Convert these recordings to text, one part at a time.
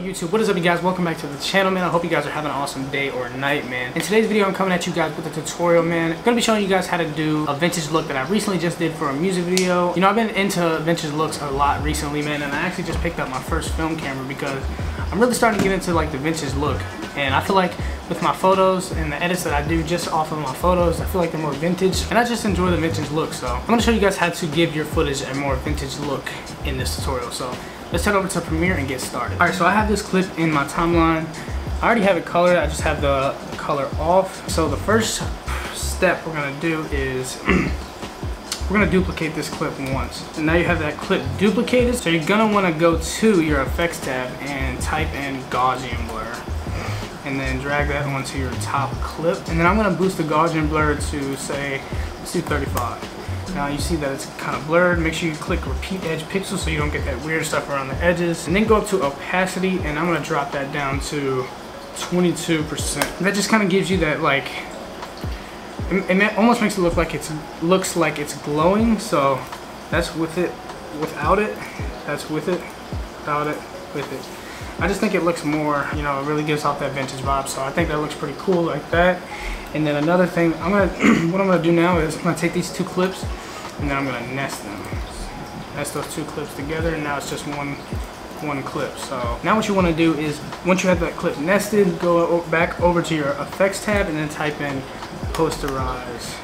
YouTube, what is up, you guys? Welcome back to the channel, man. I hope you guys are having an awesome day or night, man. In today's video, I'm coming at you guys with a tutorial, man. I'm gonna be showing you guys how to do a vintage look that I recently just did for a music video. You know, I've been into vintage looks a lot recently, man, and I actually just picked up my first film camera because I'm really starting to get into like the vintage look, and I feel like with my photos and the edits that I do just off of my photos, I feel like they're more vintage, and I just enjoy the vintage look. So I'm gonna show you guys how to give your footage a more vintage look in this tutorial. So let's head over to Premiere and get started. All right, so I have this clip in my timeline. I already have it colored, I just have the color off. So the first step we're gonna do is we're gonna duplicate this clip once. And now you have that clip duplicated. So you're gonna wanna go to your effects tab and type in Gaussian blur. And then drag that onto your top clip. And then I'm gonna boost the Gaussian blur to, say, let's do 35. Now you see that it's kind of blurred. Make sure you click repeat edge pixel so you don't get that weird stuff around the edges. And then go up to opacity, and I'm gonna drop that down to 22%. That just kind of gives you that, like, and that almost makes it look like it's glowing. So that's with it, without it. That's with it, without it, with it. I just think it looks more, you know, it really gives off that vintage vibe. So I think that looks pretty cool like that. And then another thing, what I'm gonna do now is I'm gonna take these two clips and then I'm gonna nest them. Nest those two clips together, and now it's just one clip. So now what you wanna do is, once you have that clip nested, go back over to your effects tab and then type in posterize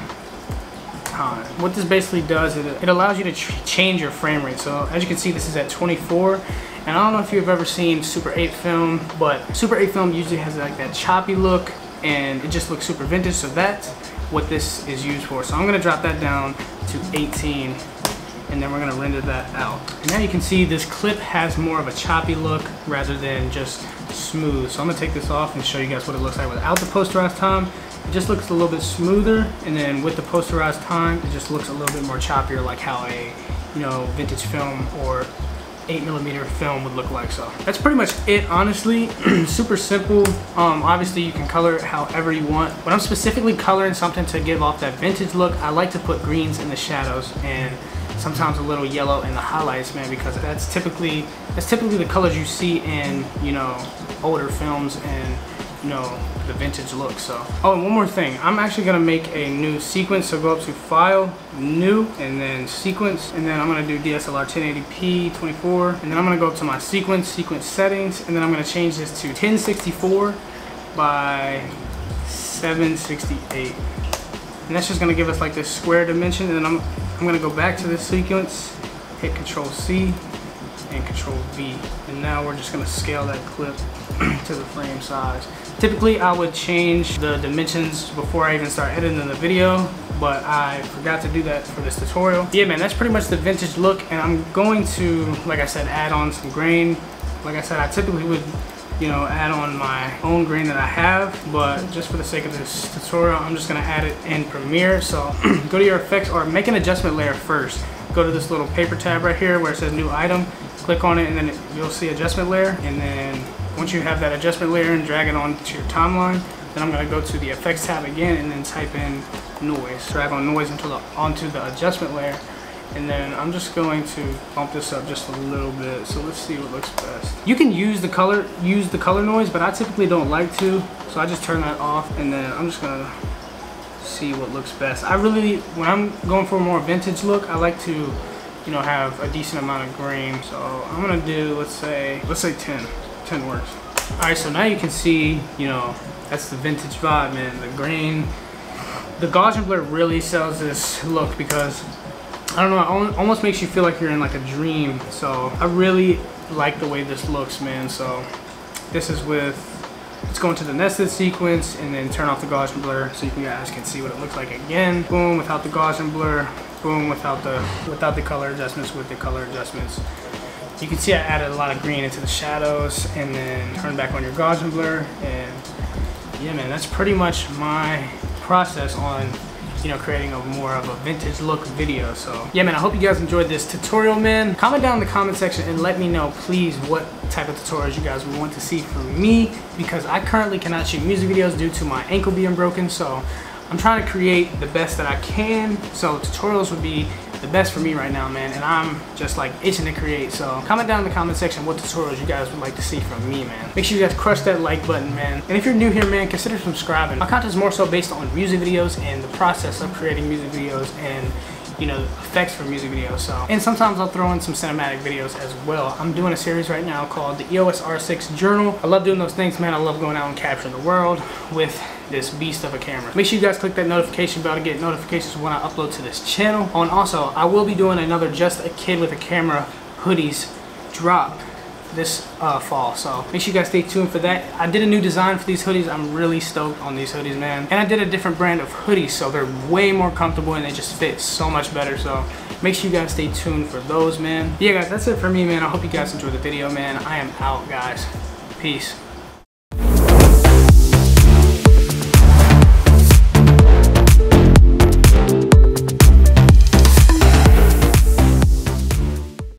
time. What this basically does is it allows you to change your frame rate. So as you can see, this is at 24. And I don't know if you've ever seen Super 8 film, but Super 8 film usually has like that choppy look, and it just looks super vintage. So that's what this is used for. So I'm gonna drop that down to 18, and then we're gonna render that out. And now you can see this clip has more of a choppy look rather than just smooth. So I'm gonna take this off and show you guys what it looks like without the posterized time. It just looks a little bit smoother, and then with the posterized time, it just looks a little bit more choppier, like how a, you know, vintage film or 8mm film would look like. So that's pretty much it, honestly. Super simple. Obviously you can color it however you want. When I'm specifically coloring something to give off that vintage look, I like to put greens in the shadows and sometimes a little yellow in the highlights, man, because that's typically the colors you see in, you know, older films and, you know, the vintage look. So, oh, and one more thing, I'm actually gonna make a new sequence. So go up to File, New, and then Sequence, and then I'm gonna do DSLR 1080p 24, and then I'm gonna go up to my sequence settings, and then I'm gonna change this to 1064 by 768, and that's just gonna give us like this square dimension. And then I'm gonna go back to this sequence, hit Control C and Control V, and now we're just gonna scale that clip to the frame size. Typically I would change the dimensions before I even start editing the video, but I forgot to do that for this tutorial. Yeah, man, that's pretty much the vintage look, and I'm going to, like I said, add on some grain. Like I said, I typically would, you know, add on my own grain that I have, but just for the sake of this tutorial, I'm just gonna add it in Premiere. So go to your effects, or make an adjustment layer first. Go to this little paper tab right here where it says new item, click on it, and then you'll see adjustment layer. And then once you have that adjustment layer and drag it on to your timeline, then I'm gonna go to the effects tab again and then type in noise. Drag on noise onto the adjustment layer, and then I'm just going to bump this up just a little bit. So let's see what looks best. You can use the color noise, but I typically don't like to, so I just turn that off, and then I'm just gonna see what looks best. I really, when I'm going for a more vintage look, I like to, you know, have a decent amount of grain. So I'm gonna do, let's say 10 works. All right, so now you can see, you know, that's the vintage vibe, man. The grain, the Gaussian blur really sells this look because, I don't know, it almost makes you feel like you're in like a dream. So I really like the way this looks, man. So this is with, let's go into the nested sequence and then turn off the Gaussian blur so you guys can see what it looks like again. Boom, without the Gaussian blur. Boom, without the color adjustments, with the color adjustments. You can see I added a lot of green into the shadows, and then turn back on your Gaussian blur. And yeah, man, that's pretty much my process on, you know, creating a more of a vintage look video. So yeah, man, I hope you guys enjoyed this tutorial, man. Comment down in the comment section and let me know, please, what type of tutorials you guys would want to see from me, because I currently cannot shoot music videos due to my ankle being broken. So I'm trying to create the best that I can. So tutorials would be the best for me right now, man, and I'm just like itching to create. So comment down in the comment section what tutorials you guys would like to see from me, man. Make sure you guys crush that like button, man. And if you're new here, man, consider subscribing. My content is more so based on music videos and the process of creating music videos and, you know, effects for music videos. So, and sometimes I'll throw in some cinematic videos as well. I'm doing a series right now called the EOS R6 Journal. I love doing those things, man. I love going out and capturing the world with this beast of a camera. Make sure you guys click that notification bell to get notifications when I upload to this channel. Oh, and also, I will be doing another Just a Kid with a Camera hoodies drop this fall, so make sure you guys stay tuned for that. I did a new design for these hoodies. I'm really stoked on these hoodies, man, and I did a different brand of hoodies, so they're way more comfortable and they just fit so much better, so make sure you guys stay tuned for those, man. Yeah, guys, that's it for me, man. I hope you guys enjoyed the video, man. I am out, guys. Peace.